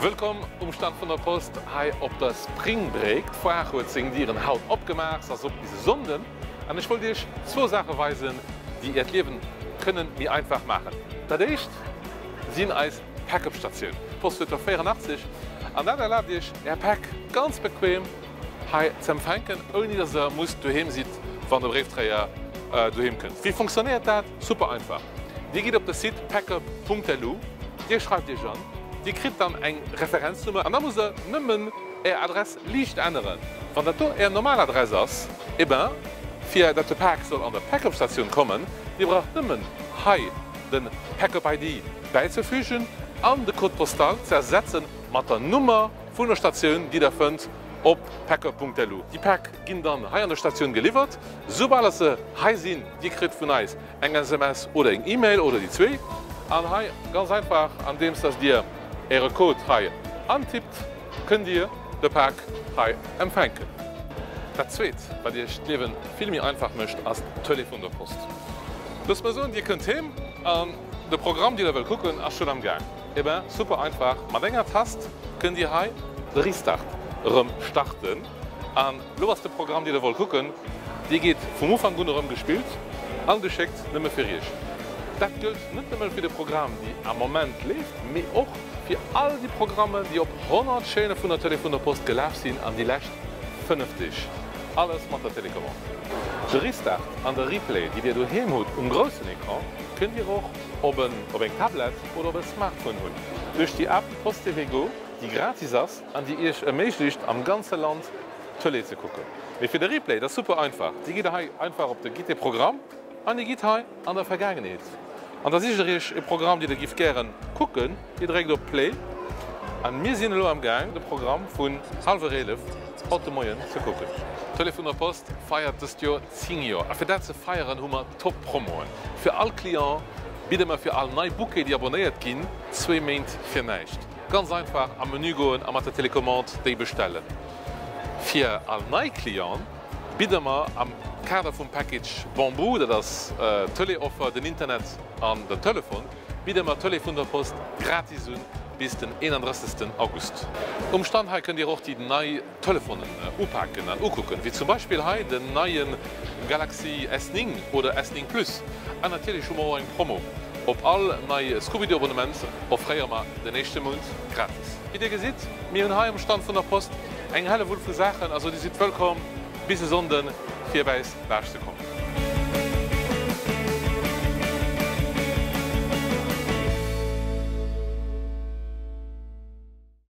Welkom op stand van der Post. Hij op de Spring breekt. Vorherkurzing die ihren Haut abgemacht, als ob diese Sonden. Und ich wollte dir zwei Sachen weisen, die ihr Leben können, die einfach machen. Das ist, sind als Packup-Station. Postevigo 84. Und dann erlaubt ihr ihr Pack ganz bequem zu empfangen, ohne dass ihr daheim seid, wenn der Briefträger daheim kommt. Wie funktioniert das? Super einfach. Die geht auf das Site packup.lu, die schreibt ihr an. Die kriegt dann eine Referenznummer und dann muss er nehmen, ihre Adresse nicht ändern. Wenn das eine normale Adresse ist, eben, für das Pack soll an der Packup-Station kommen, die braucht nehmen, den Packup-ID beizufügen und den Code postal zu ersetzen mit der Nummer von der Station, die ihr findet auf packup.lu. Die Pack gehen dann hier an der Station geliefert. Sobald sie hier sind, die kriegt von uns ein SMS oder eine E-Mail oder die zwei. Und hier ganz einfach, indem ihr Ihre Code hier antippt, könnt ihr den Pack hier empfangen. Das Zweite, weil ihr das Leben viel mehr einfach möchte als Telefon der Post. Das Person, die könnt hin, das Programm, die ihr will gucken, ist schon am Gang. Eben super einfach. Mit einer Taste könnt ihr hier den Restart starten. Und das Programm, die ihr will gucken, die geht vom Anfang an gespielt, angeschickt, nicht mehr für euch. Das gilt nicht nur für die Programme, die am Moment läuft, aber auch für all die Programme, die auf 100 Schäden von der Telefon der Post gelaufen sind, an die letzten 50. Alles mit der Telekom. Der Restart und der Replay, die ihr daheim habt, um großen Ekran, könnt ihr auch auf ein Tablet oder auf ein Smartphone holen. Durch die App Postevigo, die gratis ist und die euch ermöglicht, am ganzen Land Tele zu gucken. Und für den Replay, das ist super einfach. Die geht einfach auf das GT-Programm und die geht hier an der Vergangenheit. Und das ist ein Programm, das ihr gerne gucken könnt. Ihr drückt auf Play. Und wir sind am Gang, das Programm von halb 11 heute Morgen zu gucken. Telefon der Post feiert das Jahr 10 Jahre. Und für das zu feiern, haben wir Top-Promoen. Für alle Klienten bieten wir für alle neuen Booker, die abonniert sind, 2 Monate für nichts. Ganz einfach am Menü gehen und mit der Telekommand die bestellen. Für alle neuen Klienten bieten wir am Kader vom Package Bamboo, das Teleoffer, den Internet an das Telefon, bieten wir Telefon der Post gratis an bis den 31. August. Umstand hier könnt ihr auch die neuen Telefone upacken und angucken, wie zum Beispiel hier den neuen Galaxy S9 oder S9 Plus. Und natürlich schon mal ein Promo. Ob alle neue Scooby-Abonnements offerieren wir den nächsten Monat gratis. Wie ihr seht, wir haben hier im Stand von der Post eine halbe Wulfe Sachen, also die sind willkommen, bis Sonden hierbei nachzukommen.